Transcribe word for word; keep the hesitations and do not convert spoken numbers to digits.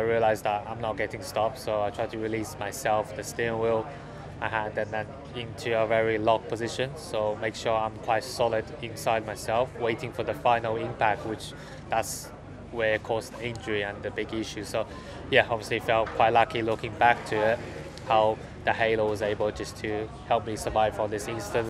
I realized that I'm not getting stopped, so I tried to release myself, the steering wheel I had, and then into a very locked position. So make sure I'm quite solid inside myself, waiting for the final impact, which that's where it caused injury and the big issue. So yeah, obviously felt quite lucky looking back to it, how the Halo was able just to help me survive on this instance.